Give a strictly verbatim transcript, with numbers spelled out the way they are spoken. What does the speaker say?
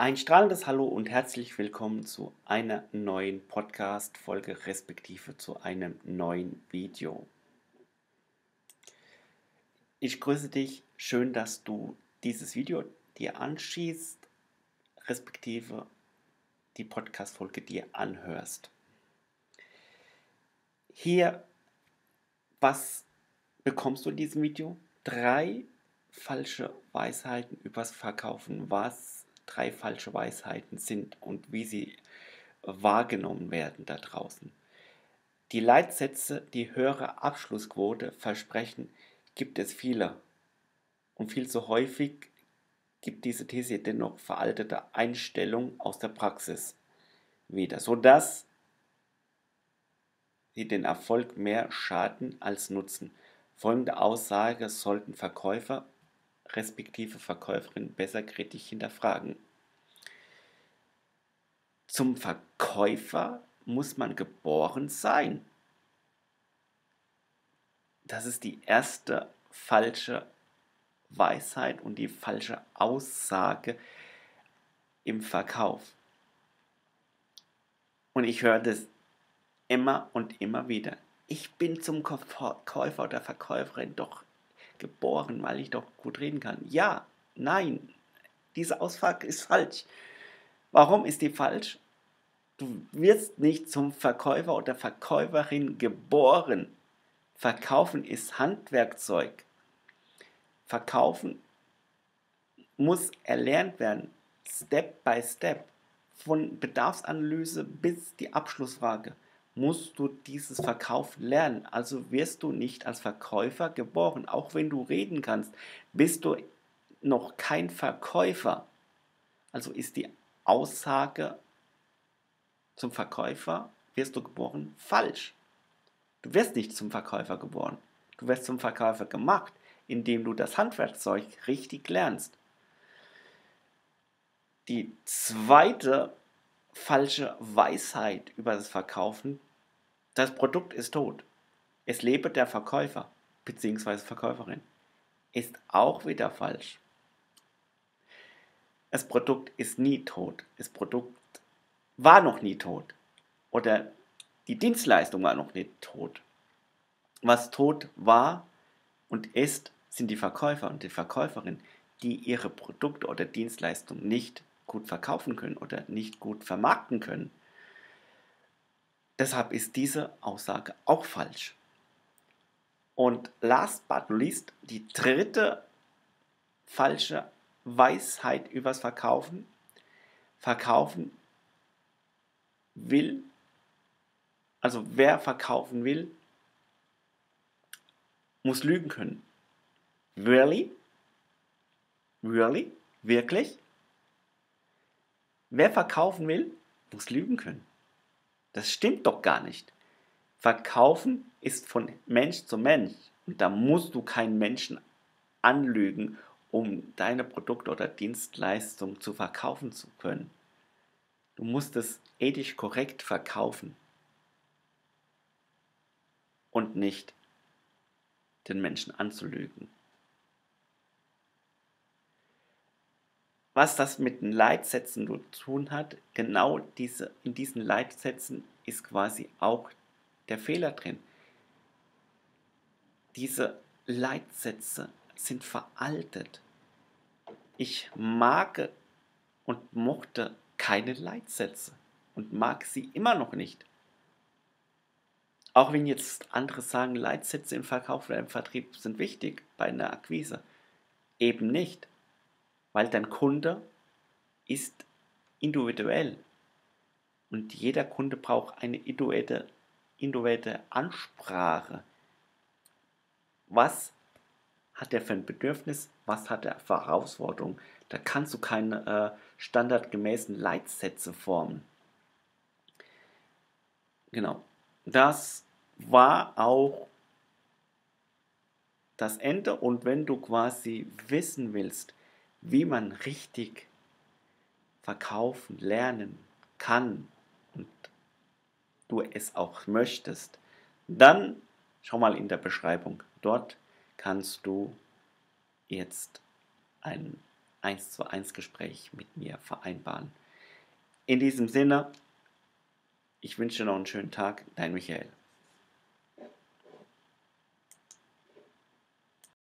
Ein strahlendes Hallo und herzlich willkommen zu einer neuen Podcast-Folge respektive zu einem neuen Video. Ich grüße dich, schön, dass du dieses Video dir anschaust, respektive die Podcast-Folge dir anhörst. Hier, was bekommst du in diesem Video? Drei falsche Weisheiten übers Verkaufen, was drei falsche Weisheiten sind und wie sie wahrgenommen werden da draußen. Die Leitsätze, die höhere Abschlussquote versprechen, gibt es viele. Und viel zu häufig gibt diese These dennoch veraltete Einstellungen aus der Praxis wieder, sodass sie den Erfolg mehr schaden als nutzen. Folgende Aussage sollten Verkäufer respektive Verkäuferinnen besser kritisch hinterfragen. Zum Verkäufer muss man geboren sein. Das ist die erste falsche Weisheit und die falsche Aussage im Verkauf. Und ich höre das immer und immer wieder. Ich bin zum Verkäufer oder Verkäuferin doch geboren, weil ich doch gut reden kann. Ja, nein, diese Aussage ist falsch. Warum ist die falsch? Du wirst nicht zum Verkäufer oder Verkäuferin geboren. Verkaufen ist Handwerkzeug. Verkaufen muss erlernt werden, Step by Step. Von Bedarfsanalyse bis die Abschlussfrage musst du dieses Verkaufen lernen. Also wirst du nicht als Verkäufer geboren. Auch wenn du reden kannst, bist du noch kein Verkäufer. Also ist die Aussage zum Verkäufer, wirst du geboren, falsch. Du wirst nicht zum Verkäufer geboren. Du wirst zum Verkäufer gemacht, indem du das Handwerkzeug richtig lernst. Die zweite falsche Weisheit über das Verkaufen: Das Produkt ist tot. Es lebe der Verkäufer bzw. Verkäuferin. Ist auch wieder falsch. Das Produkt ist nie tot. Das Produkt war noch nie tot. Oder die Dienstleistung war noch nicht tot. Was tot war und ist, sind die Verkäufer und die Verkäuferinnen, die ihre Produkte oder Dienstleistungen nicht gut verkaufen können oder nicht gut vermarkten können. Deshalb ist diese Aussage auch falsch. Und last but not least, die dritte falsche Weisheit übers Verkaufen. Verkaufen will Also wer verkaufen will, muss lügen können. Really? Really? Wirklich? Wer verkaufen will, muss lügen können. Das stimmt doch gar nicht. Verkaufen ist von Mensch zu Mensch. Und da musst du keinen Menschen anlügen, um deine Produkte oder Dienstleistungen zu verkaufen zu können. Du musst es ethisch korrekt verkaufen. Und nicht den Menschen anzulügen. Was das mit den Leitsätzen zu tun hat, genau diese, in diesen Leitsätzen ist quasi auch der Fehler drin. Diese Leitsätze sind veraltet. Ich mag und mochte keine Leitsätze und mag sie immer noch nicht. Auch wenn jetzt andere sagen, Leitsätze im Verkauf oder im Vertrieb sind wichtig bei einer Akquise. Eben nicht, weil dein Kunde ist individuell und jeder Kunde braucht eine individuelle, individuelle Ansprache. Was hat er für ein Bedürfnis, was hat er für Herausforderungen? Da kannst du keine äh, standardgemäßen Leitsätze formen. Genau. Das war auch das Ende. Und wenn du quasi wissen willst, wie man richtig verkaufen, lernen kann und du es auch möchtest, dann schau mal in der Beschreibung. Dort kannst du jetzt einen eins zu eins Gespräch mit mir vereinbaren. In diesem Sinne, ich wünsche dir noch einen schönen Tag, dein Michael.